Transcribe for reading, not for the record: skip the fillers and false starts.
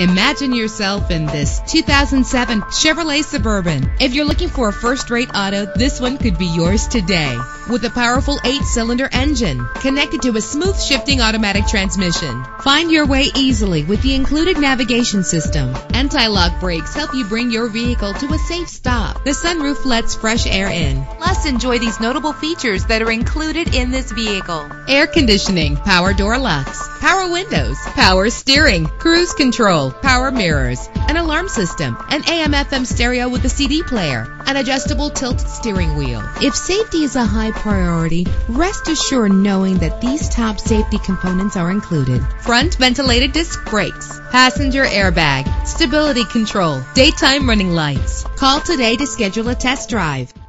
Imagine yourself in this 2007 Chevrolet Suburban. If you're looking for a first-rate auto, this one could be yours today. With a powerful 8-cylinder engine connected to a smooth shifting automatic transmission. Find your way easily with the included navigation system. Anti-lock brakes help you bring your vehicle to a safe stop. The sunroof lets fresh air in. Plus, enjoy these notable features that are included in this vehicle: air conditioning, power door locks, power windows, power steering, cruise control, power mirrors, an alarm system, an AM/FM stereo with a CD player, an adjustable tilt steering wheel. If safety is a high priority, rest assured knowing that these top safety components are included: front ventilated disc brakes, passenger airbag, stability control, daytime running lights. Call today to schedule a test drive.